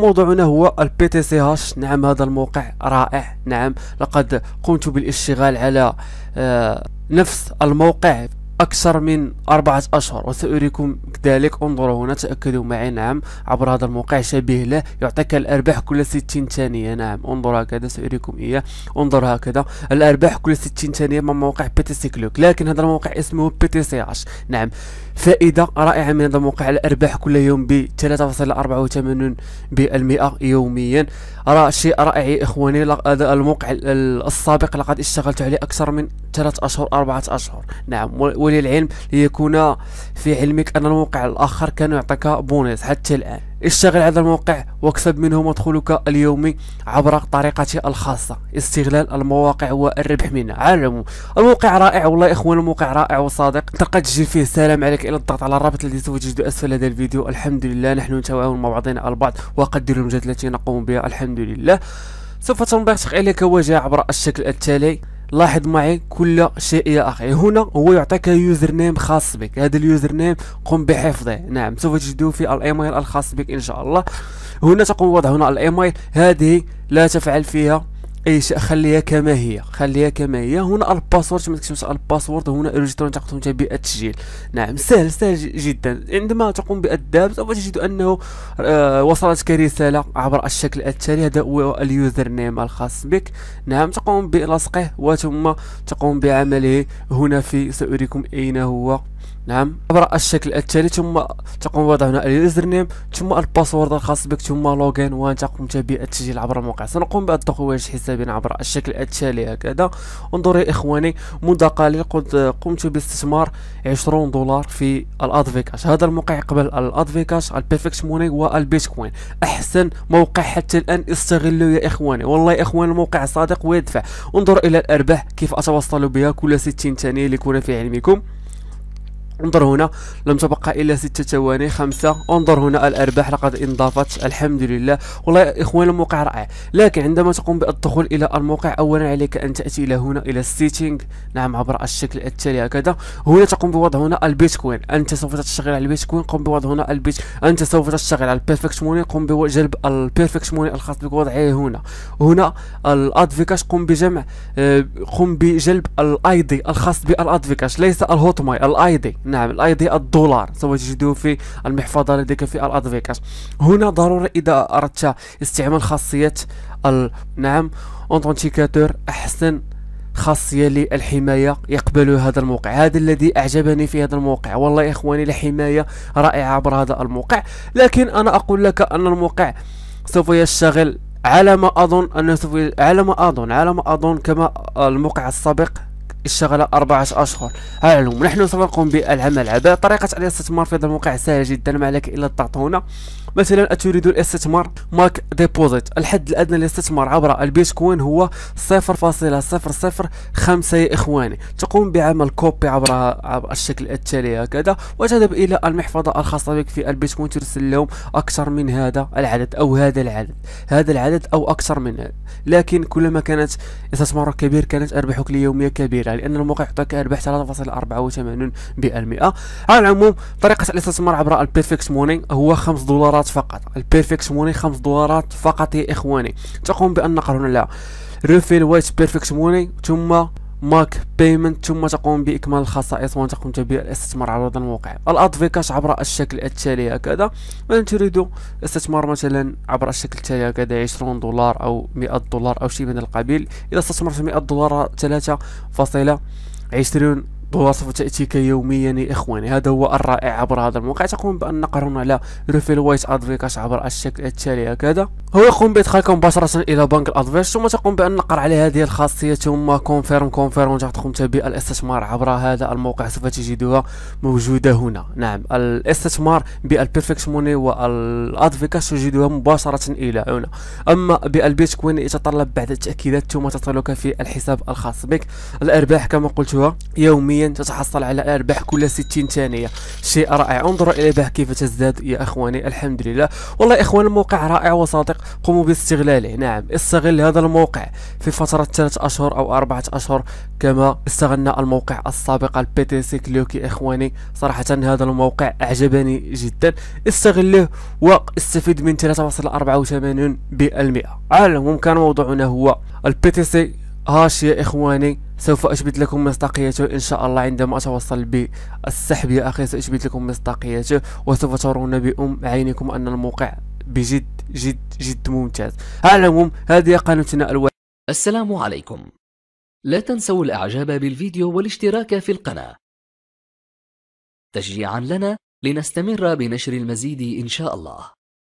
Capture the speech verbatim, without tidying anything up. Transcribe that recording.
موضوعنا هو البي تي سي هاش. نعم هذا الموقع رائع، نعم لقد قمت بالاشتغال على آه نفس الموقع أكثر من أربعة أشهر وسأريكم كذلك. انظروا هنا، تأكدوا معي نعم عبر هذا الموقع شبيه له، يعطيك الأرباح كل ستين ثانية. نعم انظر هكذا، سأريكم إياه. انظر هكذا الأرباح كل ستين ثانية من موقع بي تي سي كلوك، لكن هذا الموقع اسمه بي تي سي هاش. نعم فائدة رائعة من هذا الموقع، الأرباح كل يوم ب ثلاثة فاصلة أربعة وثمانين بالمئة يوميا. راه شيء رائع يا إخواني. هذا الموقع السابق لقد اشتغلت عليه أكثر من ثلاثة أشهر أربعة أشهر. نعم للعلم ليكون في علمك أن الموقع الآخر كان يعطيك بونص حتى الآن. اشتغل على هذا الموقع واكسب منه مدخلك اليومي عبر طريقتي الخاصة، استغلال المواقع والربح منها. علموا الموقع رائع والله إخوان، الموقع رائع وصادق. تلقى تسجيل فيه السلام عليك إلى الضغط على الرابط الذي سوف أسفل هذا الفيديو. الحمد لله نحن نتعاون مع بعضنا البعض وقدر المجهود التي نقوم بها الحمد لله. سوف تنبعث عليك واجهة عبر الشكل التالي. لاحظ معي كل شيء يا اخي. هنا هو يعطيك يوزر نيم خاص بك، هذا اليوزر نيم قم بحفظه. نعم سوف تجدوه في الايميل الخاص بك ان شاء الله. هنا تقوم بوضع هنا الايميل، هذه لا تفعل فيها اي شيء، خليها كما هي، خليها كما هي. هنا الباسورد، ما تكتبش الباسورد. هنا الريجسترون تقوم بالتسجيل. نعم سهل سهل جدا. عندما تقوم بالذهاب سوف تجد انه آه وصلتك رساله عبر الشكل التالي، هذا هو اليوزر نيم الخاص بك. نعم تقوم بلصقه وثم تقوم بعمله هنا في، سأريكم اين هو. نعم عبر الشكل التالي، ثم تقوم بوضع هنا اليوزر نيم ثم الباسورد الخاص بك ثم لوغين، وانت قمت بالتسجيل عبر الموقع. سنقوم بأدخل وجه حسابنا عبر الشكل التالي هكذا. انظروا يا اخواني، منذ قليل قمت باستثمار عشرين دولار في الادفيكاش. هذا الموقع يقبل الادفيكاش، البيرفكت موني والبيتكوين. احسن موقع حتى الان، استغلوا يا اخواني والله يا اخواني، الموقع صادق ويدفع. انظروا الى الارباح كيف اتوصل بها كل ستين ثانية ليكون في علمكم. انظر هنا لم تبقى الا ستة ثواني خمسة. انظر هنا الارباح لقد انضافت الحمد لله. والله يا اخوان الموقع رائع، لكن عندما تقوم بالدخول الى الموقع اولا عليك ان تاتي الى هنا الى السيتينغ. نعم عبر الشكل التالي هكذا. هنا تقوم بوضع هنا البيتكوين، انت سوف تشتغل على البيتكوين، قم بوضع هنا البيت. انت سوف تشتغل على البيرفكت موني، قم بجلب البيرفكت موني الخاص بك وضعه هنا. هنا الادفيكاش قم بجمع قم بجلب الاي دي الخاص بالادفيكاش، ليس الهوت ماي، الاي دي. نعم الاي دي الدولار سوف تجدوه في المحفظه لديك في الادفيكاش. هنا ضروري اذا اردت استعمال خاصيه ال... نعم اونتنتيكاتور، احسن خاصيه للحمايه يقبل هذا الموقع. هذا الذي اعجبني في هذا الموقع والله يا اخواني، الحمايه رائعه عبر هذا الموقع. لكن انا اقول لك ان الموقع سوف يشتغل على ما اظن انه سوف على ما اظن على ما اظن كما الموقع السابق اشتغل أربعة أشهر. هاعلم نحن سوف نقوم بالعمل عبر طريقة الاستثمار في هذا الموقع سهل جدا، ما عليك إلا الضغط هنا. مثلا أتريد الاستثمار ماك ديبوزيت، الحد الأدنى للاستثمار عبر البيتكوين هو صفر فاصلة صفر صفر خمسة يا إخواني. تقوم بعمل كوبي عبر, عبر الشكل التالي هكذا، وتذهب إلى المحفظة الخاصة بك في البيتكوين، ترسل لهم أكثر من هذا العدد أو هذا العدد هذا العدد أو أكثر من هذا. لكن كلما كانت استثمارك كبير كانت أرباحك اليومية كبيرة، لأن الموقع يعطيك أرباح ثلاثة فاصلة أربعة وثمانين بالمئة. على العموم طريقة الاستثمار عبر البيرفكت موني هو خمس دولارات فقط، البيرفكت موني خمس دولارات فقط يا إخواني. تقوم بأن نقر هنا لا ريفيل وايت بيرفكت موني ثم ماك بايمنت، ثم تقوم باكمال الخصائص وانت قمت بالاستثمار على هذا الموقع. الادفيكاش عبر الشكل التالي هكذا. من تريد استثمار مثلا عبر الشكل التالي هكذا عشرين دولار او مئة دولار او شيء من القبيل، اذا استثمرت مئة دولار ثلاثة فاصلة عشرين دولار سوف تاتيك يوميا يا اخواني. هذا هو الرائع عبر هذا الموقع. تقوم بان نقر هنا على ريفيل وايت ادفيكاش عبر الشكل التالي هكذا. هو يقوم بادخالك مباشره الى بنك الادفيش، ثم تقوم بان نقر على هذه الخاصيه ثم كونفيرم كونفيرم وتقوم بالاستثمار عبر هذا الموقع. سوف تجدها موجوده هنا. نعم الاستثمار بالبيرفكت موني والادفيكاش تجدها مباشره الى هنا. اما بالبيتكوين يتطلب بعض التاكيدات ثم تصلك في الحساب الخاص بك. الارباح كما قلتها يوميا يوميا تتحصل على أرباح كل ستين ثانية، شيء رائع. انظروا إلى الأرباح كيف تزداد يا إخواني، الحمد لله. والله يا إخوان الموقع رائع وصادق، قوموا باستغلاله. نعم، استغل هذا الموقع في فترة ثلاث أشهر أو أربعة أشهر كما استغلنا الموقع السابق البي تي سي كليوك يا إخواني. صراحة هذا الموقع أعجبني جدا، استغله واستفيد من ثلاثة فاصلة أربعة وثمانين بالمئة. على العموم كان موضوعنا هو البي تي سي هاش يا إخواني، سوف أثبت لكم مصداقيته إن شاء الله عندما أتوصل بالسحب يا أخي، سأثبت لكم مصداقيته وسوف ترون بأم عينكم أن الموقع بجد جد جد ممتاز. على العموم هذه قناتنا الوحيدة. السلام عليكم، لا تنسوا الإعجاب بالفيديو والاشتراك في القناة تشجيعا لنا لنستمر بنشر المزيد إن شاء الله.